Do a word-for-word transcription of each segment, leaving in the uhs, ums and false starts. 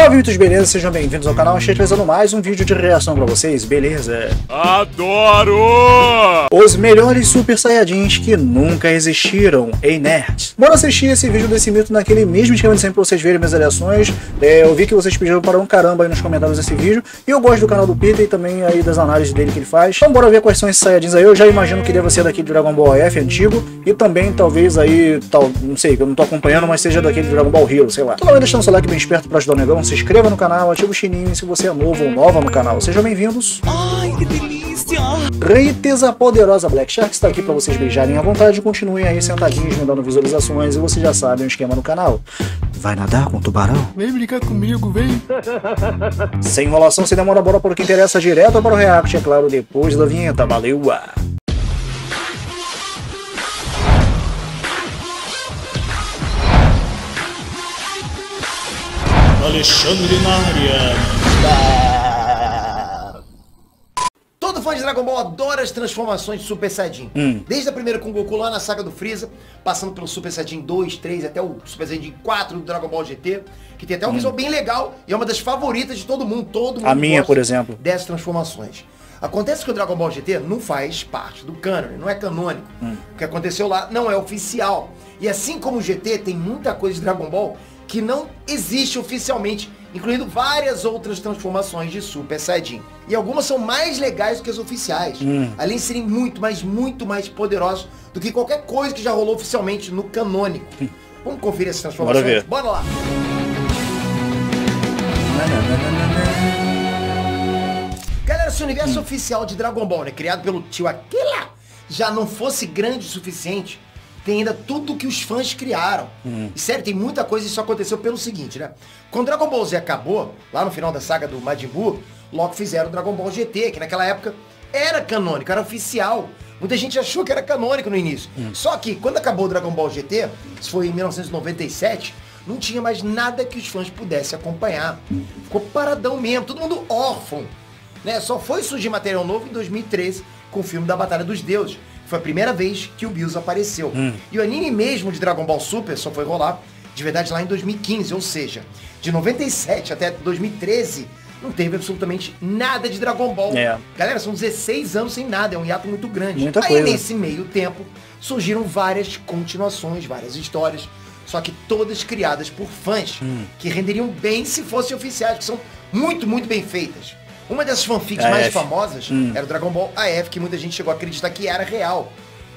Salve, mitos, beleza? Sejam bem-vindos ao canal. Estou trazendo mais um vídeo de reação pra vocês, beleza? Adoro! Os melhores Super Saiyajins que nunca existiram, Ei Nerd. Bora assistir esse vídeo desse mito naquele mesmo esquema de sempre pra vocês verem minhas aleações. É, eu vi que vocês pediram para um caramba aí nos comentários desse vídeo. E eu gosto do canal do Peter e também aí das análises dele que ele faz. Então bora ver quais são esses Saiyajins aí. Eu já imagino que deva ser daquele Dragon Ball A F antigo. E também talvez aí, tal, não sei, que eu não tô acompanhando, mas seja daquele Dragon Ball Heroes, sei lá. Tô deixando o seu like bem esperto pra ajudar o negão. Se inscreva no canal, ativa o sininho se você é novo ou nova no canal. Sejam bem-vindos. Ai, que delícia! Reiteza poderosa Black Shark está aqui para vocês beijarem à vontade. Continuem aí sentadinhos, me dando visualizações. E vocês já sabem o esquema no canal. Vai nadar com o tubarão? Vem brincar comigo, vem! Sem enrolação, sem demora, bora para o que interessa, direto para o react, é claro, depois da vinheta. Valeu! Alexandre Maria. Todo fã de Dragon Ball adora as transformações de Super Saiyajin. Hum. Desde a primeira com Goku lá na saga do Freeza, passando pelo Super Saiyajin dois, três, até o Super Saiyajin quatro do Dragon Ball G T, que tem até um hum. visual bem legal e é uma das favoritas de todo mundo. Todo mundo a minha, por exemplo, dessas transformações. Acontece que o Dragon Ball G T não faz parte do cânone, não é canônico. Hum. O que aconteceu lá não é oficial. E assim como o G T, tem muita coisa de Dragon Ball que não existe oficialmente, incluindo várias outras transformações de Super Saiyajin. E algumas são mais legais do que as oficiais, hum. além de serem muito, mas muito mais poderosas do que qualquer coisa que já rolou oficialmente no canônico. Hum. Vamos conferir essas transformações? Bora ver. Bora lá! Galera, se o universo hum. oficial de Dragon Ball, né, criado pelo tio Akira, já não fosse grande o suficiente, tem ainda tudo que os fãs criaram. Uhum. E sério, tem muita coisa, isso aconteceu pelo seguinte, né? Quando Dragon Ball Z acabou, lá no final da saga do Majin Buu, logo fizeram o Dragon Ball G T, que naquela época era canônico, era oficial. Muita gente achou que era canônico no início. Uhum. Só que quando acabou o Dragon Ball G T, isso foi em mil novecentos e noventa e sete, não tinha mais nada que os fãs pudessem acompanhar. Ficou paradão mesmo, todo mundo órfão, né? Só foi surgir material novo em dois mil e treze, com o filme da Batalha dos Deuses. Foi a primeira vez que o Bills apareceu. Hum. E o anime mesmo de Dragon Ball Super só foi rolar, de verdade, lá em dois mil e quinze. Ou seja, de noventa e sete até dois mil e treze, não teve absolutamente nada de Dragon Ball. É. Galera, são dezesseis anos sem nada. É um hiato muito grande. Muita Aí, coisa. Nesse meio tempo, surgiram várias continuações, várias histórias. Só que todas criadas por fãs, hum. que renderiam bem se fossem oficiais, que são muito, muito bem feitas. Uma dessas fanfics A F. mais famosas hum. era o Dragon Ball A F, que muita gente chegou a acreditar que era real,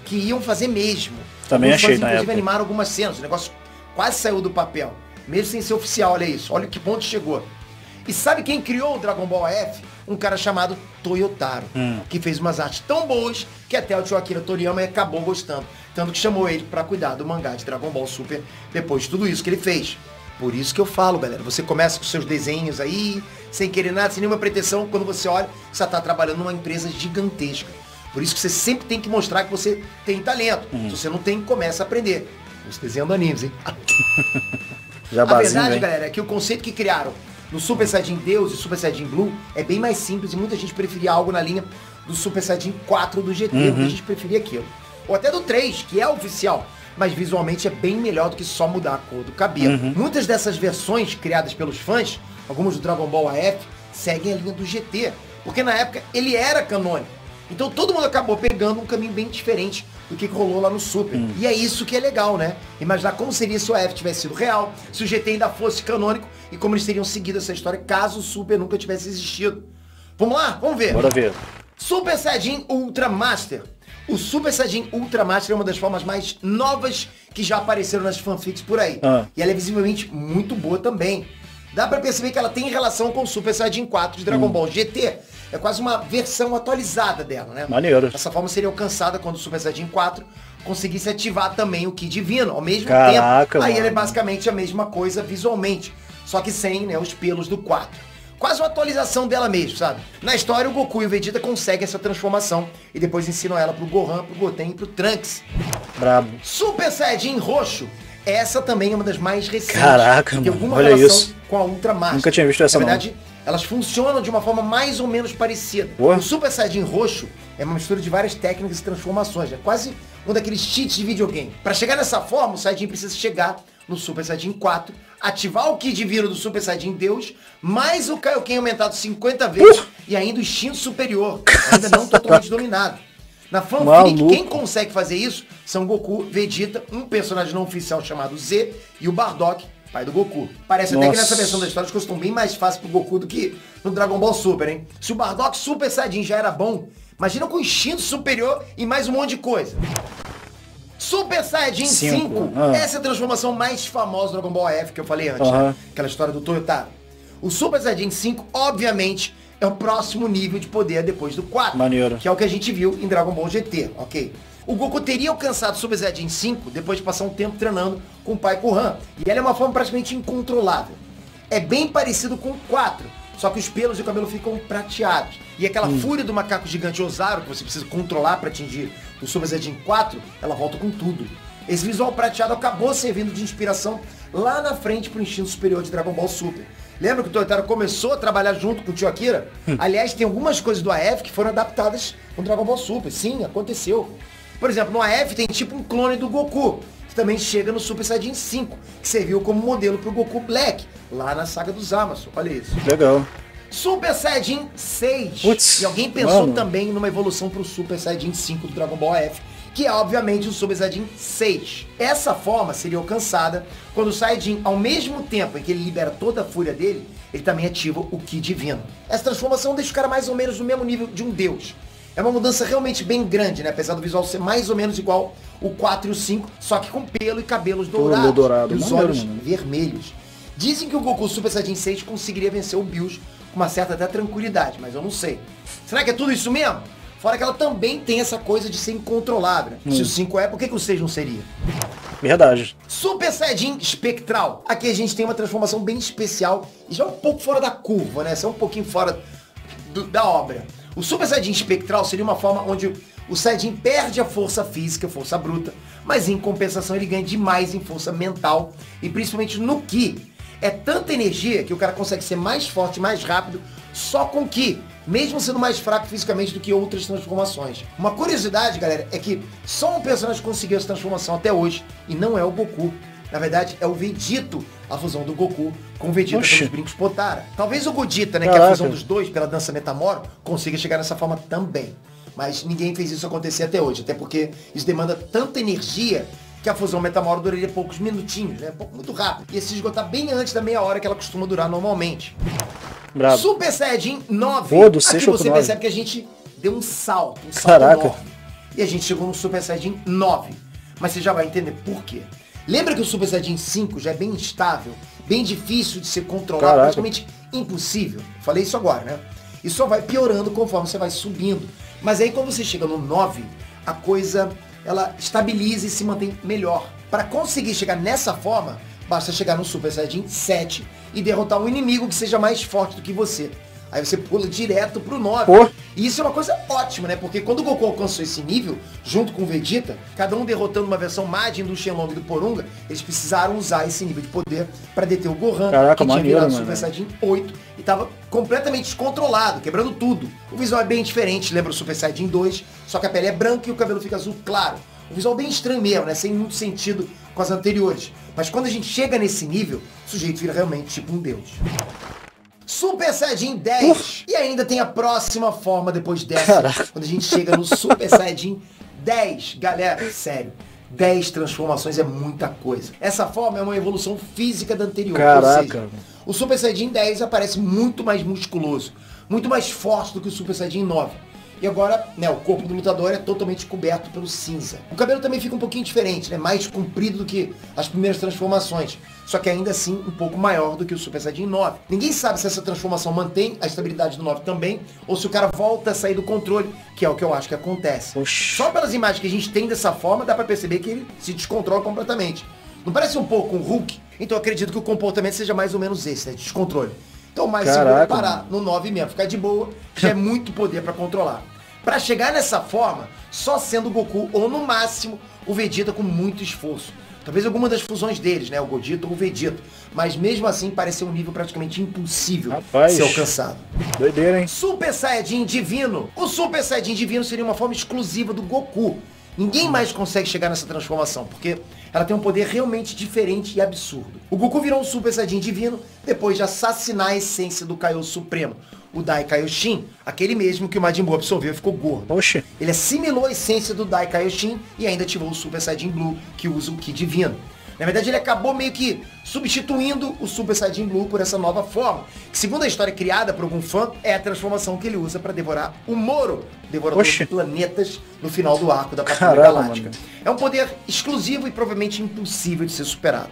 que iam fazer mesmo. Também alguns achei fãs, na inclusive, época. animaram algumas cenas, o negócio quase saiu do papel, mesmo sem ser oficial, olha isso, olha que ponto chegou. E sabe quem criou o Dragon Ball A F? Um cara chamado Toyotaro, hum. que fez umas artes tão boas que até o tio Akira Toriyama acabou gostando, tanto que chamou ele pra cuidar do mangá de Dragon Ball Super depois de tudo isso que ele fez. Por isso que eu falo, galera, você começa com seus desenhos aí, sem querer nada, sem nenhuma pretensão, quando você olha, você está trabalhando numa empresa gigantesca. Por isso que você sempre tem que mostrar que você tem talento. Uhum. Se você não tem, começa a aprender. Os desenhando animes, hein? Já a verdade, hein? Galera, é que o conceito que criaram no Super Saiyajin Deus e Super Saiyajin Blue é bem mais simples e muita gente preferia algo na linha do Super Saiyajin quatro do G T, uhum. muita gente preferia aquilo. Ou até do três, que é oficial. Mas visualmente é bem melhor do que só mudar a cor do cabelo. Uhum. Muitas dessas versões criadas pelos fãs, algumas do Dragon Ball A F, seguem a linha do G T, porque na época ele era canônico. Então todo mundo acabou pegando um caminho bem diferente do que rolou lá no Super. Uhum. E é isso que é legal, né? Imaginar como seria se o A F tivesse sido real, se o G T ainda fosse canônico e como eles teriam seguido essa história caso o Super nunca tivesse existido. Vamos lá? Vamos ver. Bora ver. Super Saiyajin Ultra Master. O Super Saiyajin Ultra Master é uma das formas mais novas que já apareceram nas fanfics por aí. Ah. E ela é visivelmente muito boa também. Dá pra perceber que ela tem relação com o Super Saiyajin quatro de Dragon hum. Ball G T. É quase uma versão atualizada dela, né? Maneiro. Essa forma seria alcançada quando o Super Saiyajin quatro conseguisse ativar também o Ki Divino ao mesmo Caraca, tempo. Aí mano. ela é basicamente a mesma coisa visualmente, só que sem, né, os pelos do quatro. Quase uma atualização dela mesmo, sabe? Na história, o Goku e o Vegeta conseguem essa transformação e depois ensinam ela pro Gohan, pro Goten e pro Trunks. Brabo. Super Saiyajin Roxo. Essa também é uma das mais recentes. Caraca, mano. Tem alguma Olha relação isso. com a Ultra Master. Nunca tinha visto essa, não. Na verdade, não. elas funcionam de uma forma mais ou menos parecida. Boa. O Super Saiyajin Roxo é uma mistura de várias técnicas e transformações. É quase um daqueles cheats de videogame. Pra chegar nessa forma, o Saiyajin precisa chegar no Super Saiyajin quatro, ativar o Ki de Viro do Super Saiyajin Deus, mais o Kaioken aumentado cinquenta vezes uh! e ainda o instinto superior, ainda não totalmente dominado. Na fanfic, quem consegue fazer isso são Goku, Vegeta, um personagem não oficial chamado Z e o Bardock, pai do Goku. Parece Nossa. até que nessa versão da história as coisas estão bem mais fáceis pro Goku do que no Dragon Ball Super, hein? Se o Bardock Super Saiyajin já era bom, imagina com instinto superior e mais um monte de coisa. Super Saiyajin cinco, uhum. essa é a transformação mais famosa do Dragon Ball A F que eu falei antes, uhum. né? Aquela história do Toyotaro. O Super Saiyajin cinco, obviamente, é o próximo nível de poder depois do quatro, Maneiro. que é o que a gente viu em Dragon Ball G T, ok? O Goku teria alcançado Super Saiyajin cinco depois de passar um tempo treinando com o pai Gohan, e ela é uma forma praticamente incontrolável. É bem parecido com o quatro, só que os pelos e o cabelo ficam prateados. E aquela hum. fúria do macaco gigante Ozaru, que você precisa controlar para atingir o Super Saiyajin quatro, ela volta com tudo. Esse visual prateado acabou servindo de inspiração lá na frente pro instinto superior de Dragon Ball Super. Lembra que o Toyotaro começou a trabalhar junto com o tio Akira? Hum. Aliás, tem algumas coisas do A F que foram adaptadas no Dragon Ball Super. Sim, aconteceu. Por exemplo, no A F tem tipo um clone do Goku, que também chega no Super Saiyajin cinco, que serviu como modelo pro Goku Black, lá na saga dos Amazo. Olha isso. Legal. Super Saiyajin seis. Uts, e alguém pensou mano. também numa evolução pro Super Saiyajin cinco do Dragon Ball A F, que é obviamente o Super Saiyajin seis. Essa forma seria alcançada quando o Saiyajin, ao mesmo tempo em que ele libera toda a fúria dele, ele também ativa o Ki Divino. Essa transformação deixa o cara mais ou menos no mesmo nível de um deus. É uma mudança realmente bem grande, né? Apesar do visual ser mais ou menos igual o quatro e o cinco, só que com pelo e cabelos dourados, dourado. e os Maneiro, olhos mano. vermelhos. Dizem que o Goku Super Saiyajin seis conseguiria vencer o Bills com uma certa até tranquilidade, mas eu não sei. Será que é tudo isso mesmo? Fora que ela também tem essa coisa de ser incontrolável. Hum. Se o cinco é, por que, que o seis não seria? Verdade. Super Saiyajin Espectral. Aqui a gente tem uma transformação bem especial e já um pouco fora da curva, né? Só um pouquinho fora do, da obra. O Super Saiyajin Espectral seria uma forma onde o Saiyajin perde a força física, força bruta, mas em compensação ele ganha demais em força mental e principalmente no Ki. É tanta energia que o cara consegue ser mais forte, mais rápido, só com Ki, mesmo sendo mais fraco fisicamente do que outras transformações. Uma curiosidade, galera, é que só um personagem conseguiu essa transformação até hoje, e não é o Goku. Na verdade, é o Vegito, a fusão do Goku com o Vegeta pelos brincos Potara. Talvez o Godita, né, Caraca. que é a fusão dos dois pela dança Metamoro, consiga chegar nessa forma também. Mas ninguém fez isso acontecer até hoje, até porque isso demanda tanta energia que a fusão Metamoro duraria poucos minutinhos, né, muito rápido. E ia se esgotar bem antes da meia hora que ela costuma durar normalmente. Bravo. Super Saiyajin nove. Pô, do Aqui você nove. percebe que a gente deu um salto, um salto Caraca. enorme. E a gente chegou no Super Saiyajin nove. Mas você já vai entender por quê. Lembra que o Super Saiyajin cinco já é bem instável, bem difícil de ser controlado, Caraca. praticamente impossível. Falei isso agora, né? E só vai piorando conforme você vai subindo. Mas aí quando você chega no nove, a coisa ela estabiliza e se mantém melhor. Para conseguir chegar nessa forma, basta chegar no Super Saiyajin sete e derrotar um inimigo que seja mais forte do que você. Aí você pula direto pro nove. Oh. E isso é uma coisa ótima, né? Porque quando o Goku alcançou esse nível, junto com o Vegeta, cada um derrotando uma versão Majin do Shenlong e do Porunga, eles precisaram usar esse nível de poder para deter o Gohan, Caraca, que tinha virado o Super Saiyajin oito e tava completamente descontrolado, quebrando tudo. O visual é bem diferente, lembra o Super Saiyajin dois, só que a pele é branca e o cabelo fica azul claro. O visual bem estranho mesmo, né? Sem muito sentido com as anteriores. Mas quando a gente chega nesse nível, o sujeito vira realmente tipo um deus. Super Saiyajin dez. Uf. E ainda tem a próxima forma depois dessa. Caraca. Quando a gente chega no Super Saiyajin dez. Galera, sério, dez transformações é muita coisa. Essa forma é uma evolução física da anterior. Caraca. Ou seja, o Super Saiyajin dez aparece muito mais musculoso, muito mais forte do que o Super Saiyajin nove. E agora, né, o corpo do lutador é totalmente coberto pelo cinza. O cabelo também fica um pouquinho diferente, né? Mais comprido do que as primeiras transformações. Só que ainda assim, um pouco maior do que o Super Saiyajin nove. Ninguém sabe se essa transformação mantém a estabilidade do nove também, ou se o cara volta a sair do controle, que é o que eu acho que acontece. Oxi. Só pelas imagens que a gente tem dessa forma, dá pra perceber que ele se descontrola completamente. Não parece um pouco um Hulk? Então eu acredito que o comportamento seja mais ou menos esse, né? Descontrole. Então mais seguro é parar no nove mesmo, ficar de boa, já é muito poder pra controlar. Pra chegar nessa forma, só sendo o Goku ou no máximo o Vegeta com muito esforço. Talvez alguma das fusões deles, né? O Godita ou o Vegeta. Mas mesmo assim pareceu um nível praticamente impossível Rapaz, de ser alcançado. Doideira, hein? Super Saiyajin Divino. O Super Saiyajin Divino seria uma forma exclusiva do Goku, Ninguém mais consegue chegar nessa transformação, porque ela tem um poder realmente diferente e absurdo. O Goku virou um Super Saiyajin divino depois de assassinar a essência do Kaioshin Supremo, o Dai Kaioshin, aquele mesmo que o Majin Buu absorveu e ficou gordo. Oxe. Ele assimilou a essência do Dai Kaioshin e ainda ativou o Super Saiyajin Blue, que usa o Ki divino. Na verdade, ele acabou meio que substituindo o Super Saiyajin Blue por essa nova forma, que, segundo a história criada por algum fã, é a transformação que ele usa para devorar o Moro, devorador Oxi. de planetas, no final do arco da Patrulha Galáctica. Mano. É um poder exclusivo e provavelmente impossível de ser superado.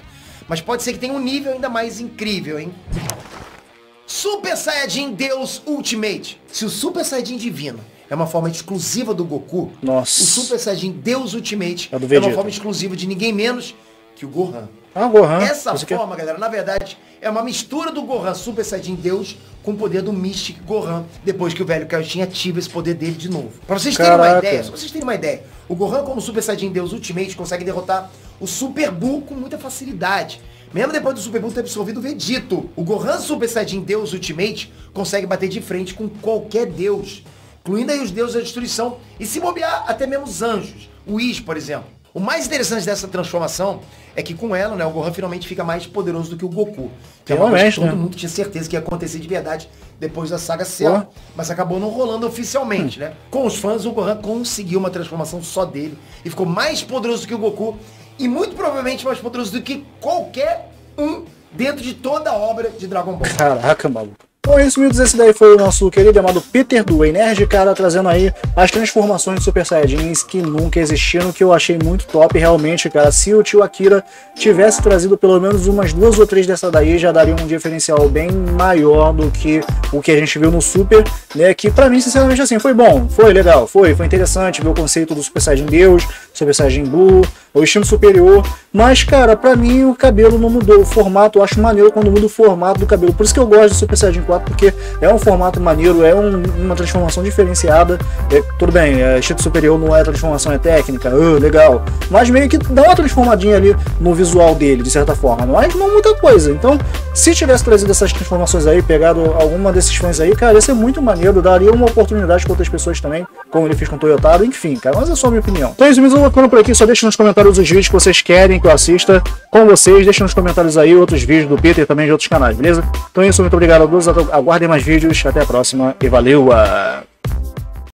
Mas pode ser que tenha um nível ainda mais incrível, hein? Super Saiyajin Deus Ultimate. Se o Super Saiyajin Divino é uma forma exclusiva do Goku, Nossa. o Super Saiyajin Deus Ultimate é, é uma forma exclusiva de ninguém menos que o Gohan. Ah, Gohan. Essa Você forma, quer... galera, na verdade, é uma mistura do Gohan Super Saiyajin Deus com o poder do Mystic Gohan, depois que o velho Kaioshin ativa esse poder dele de novo. Pra vocês Caraca. terem uma ideia, só vocês terem uma ideia, o Gohan como Super Saiyajin Deus Ultimate consegue derrotar o Super Buu com muita facilidade. Mesmo depois do Super Buu ter absorvido o Vegito, o Gohan Super Saiyajin Deus Ultimate consegue bater de frente com qualquer deus, incluindo aí os deuses da destruição e, se bobear, até mesmo os anjos, o Whis, por exemplo. O mais interessante dessa transformação é que com ela, né, o Gohan finalmente fica mais poderoso do que o Goku. Que é uma coisa que todo mundo tinha certeza que ia acontecer de verdade depois da saga Cell, mas acabou não rolando oficialmente, hum. né? Com os fãs, o Gohan conseguiu uma transformação só dele e ficou mais poderoso que o Goku e muito provavelmente mais poderoso do que qualquer um dentro de toda a obra de Dragon Ball. Caraca, maluco. Bom, resumidos, esse daí foi o nosso querido e amado Peter do Ei Nerd, cara, trazendo aí as transformações de Super Saiyajins que nunca existiram, que eu achei muito top, realmente, cara. Se o tio Akira tivesse trazido pelo menos umas duas ou três dessa daí, já daria um diferencial bem maior do que o que a gente viu no Super, né, que pra mim, sinceramente, assim, foi bom, foi legal, foi, foi interessante ver o conceito do Super Saiyajin Deus, Super Saiyajin Blue, o estilo superior, mas, cara, pra mim o cabelo não mudou, o formato, eu acho maneiro quando muda o formato do cabelo, por isso que eu gosto do Super Saiyajin, porque é um formato maneiro, é um, uma transformação diferenciada. É, tudo bem, é estilo superior, não é transformação, é técnica, uh, legal, mas meio que dá uma transformadinha ali no visual dele, de certa forma, mas não muita coisa. Então, se tivesse trazido essas transformações aí, pegado alguma desses fãs aí, cara, ia ser muito maneiro, daria uma oportunidade para outras pessoas também, como ele fez com o Toyotaro, enfim, cara, mas é só a minha opinião. Então, resumindo, eu vou ficando por aqui, só deixa nos comentários os vídeos que vocês querem que eu assista com vocês, deixa nos comentários aí outros vídeos do Peter e também de outros canais, beleza? Então é isso, muito obrigado a todos, aguardem mais vídeos, até a próxima e valeu!